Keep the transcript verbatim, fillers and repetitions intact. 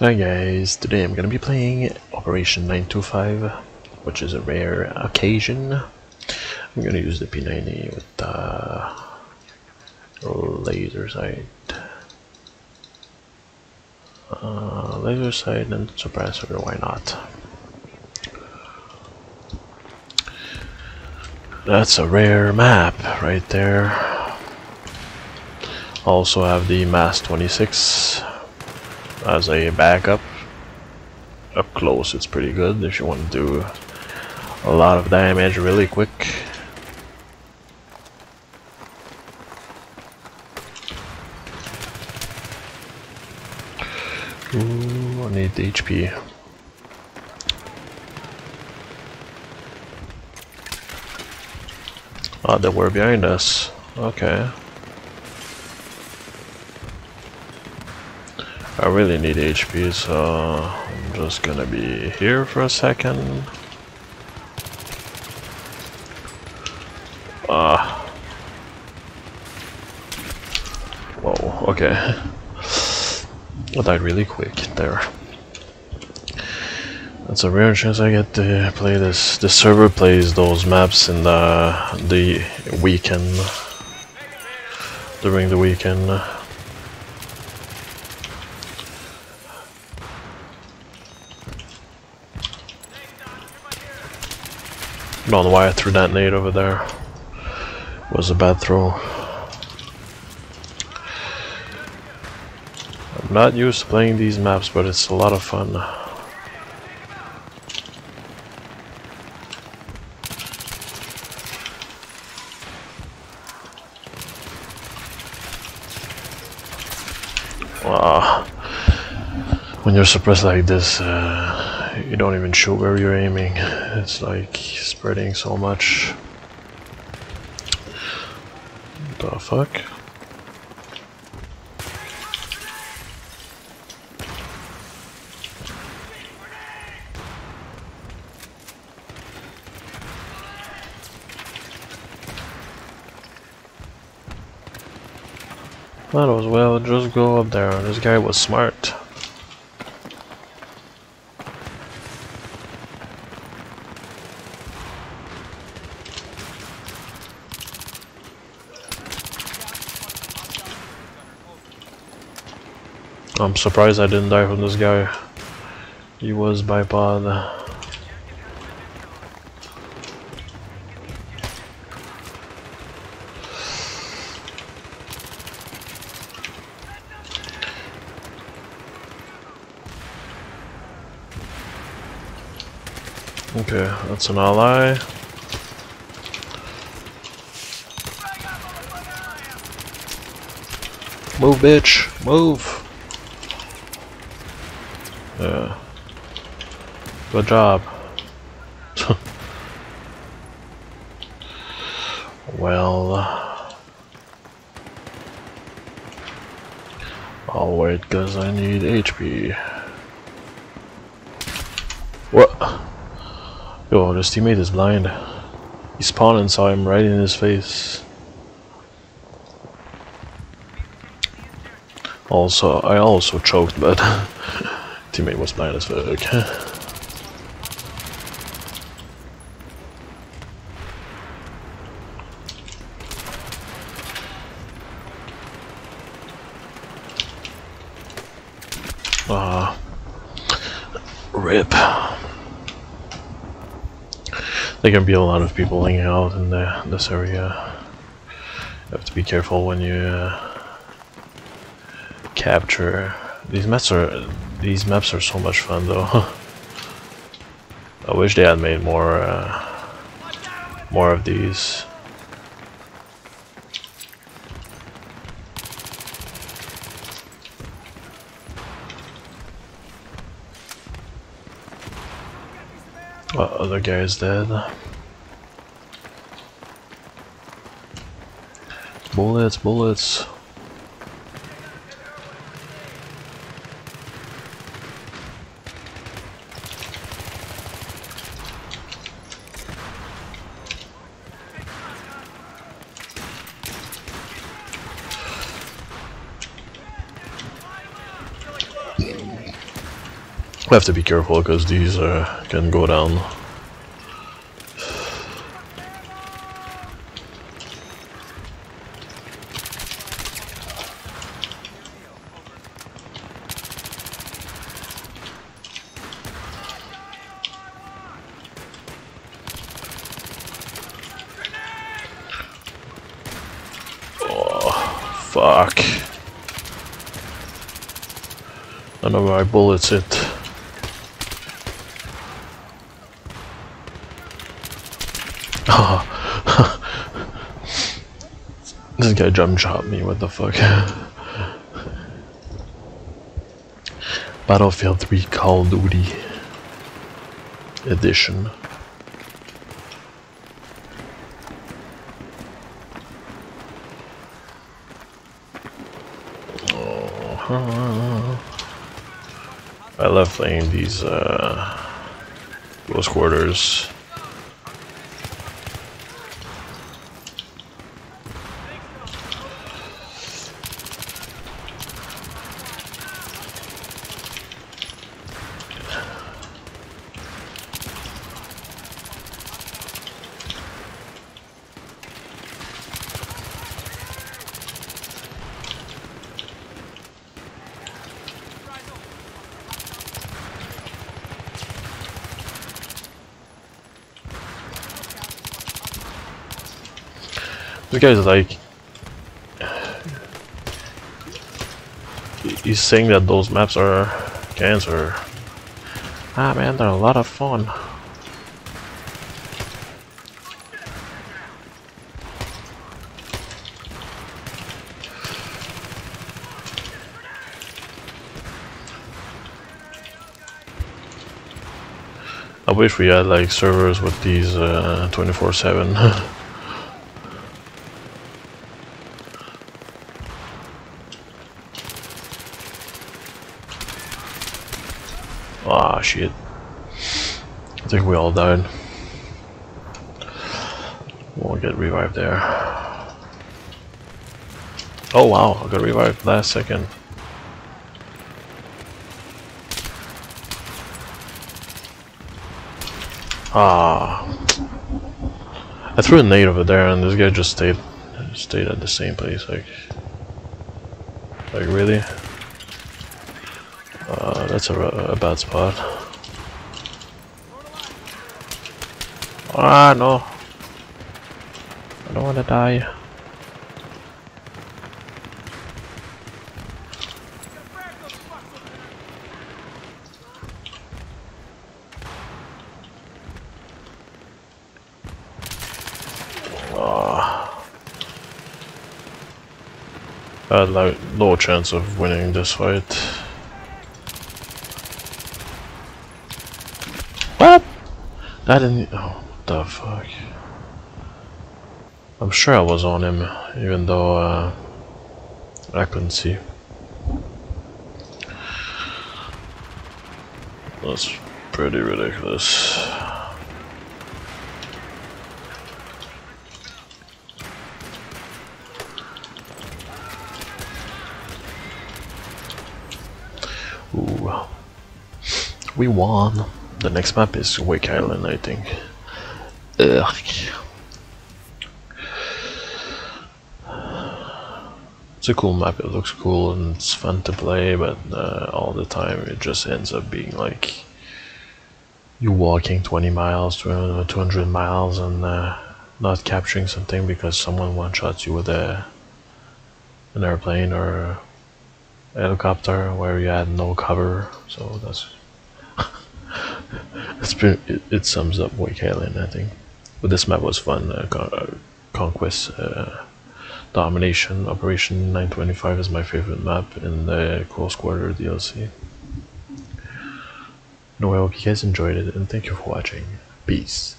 Hi guys, today I'm gonna be playing Operation nine two five, which is a rare occasion. I'm gonna use the P ninety with the uh, laser sight, uh, laser sight and suppressor. Why not? That's a rare map right there. Also have the M A S twenty-six. As a backup. Up close it's pretty good if you want to do a lot of damage really quick. Ooh, I need the H P. Oh, they were behind us. Okay. I really need H P, so I'm just gonna be here for a second. Ah. Whoa, okay. I died really quick there. That's a rare chance I get to play this. The server plays those maps in the, the weekend. During the weekend. I don't know why I threw that nade over there. It was a bad throw. I'm not used to playing these maps, but it's a lot of fun. Wow. When you're suppressed like this, uh, you don't even shoot where you're aiming. It's like spreading so much. The fuck? Might as well just go up there. This guy was smart. I'm surprised I didn't die from this guy. He was bipod. Okay, that's an ally. Move, bitch, move. Yeah. Good job. Well, I'll wait because I need H P. What? Yo, this teammate is blind. He spawned and saw him right in his face. Also, I also choked, but. Teammate was blind as fuck. Ah, rip. There can be a lot of people hanging out in the, this area. You have to be careful when you uh, capture. These maps are these maps are so much fun though. I wish they had made more uh, more of these. Uh, other guy is dead. Bullets, bullets. We have to be careful because these uh, can go down. Fuck. I don't know where my bullets hit. This guy jump shot me, what the fuck. Battlefield three Call of Duty Edition. I love playing these uh, Close Quarters. This guy's like, he's saying that those maps are cancer. Ah man, they're a lot of fun. I wish we had like servers with these uh, twenty-four seven. Ah, shit. I think we all died. We'll get revived there. Oh wow, I got revived last second. Ah. I threw a nade over there and this guy just stayed stayed at the same place. Like, like really? Uh, that's a, a bad spot. Ah, no. I don't want to die. Ah. I had like, no chance of winning this fight. That didn't. Oh, what the fuck. I'm sure I was on him, even though uh, I couldn't see. That's pretty ridiculous. Ooh. We won. The next map is Wake Island, I think. Ugh. It's a cool map, it looks cool and it's fun to play, but uh, all the time it just ends up being like you walking twenty miles, two hundred miles and uh, not capturing something because someone one-shots you with a an airplane or a helicopter where you had no cover, so that's It's pretty, it, it sums up Wake Island, I think. But this map was fun. Uh, con uh, Conquest, uh, Domination, Operation nine twenty-five is my favorite map in the Close Quarter D L C. Anyway, I hope you guys enjoyed it and thank you for watching. Peace.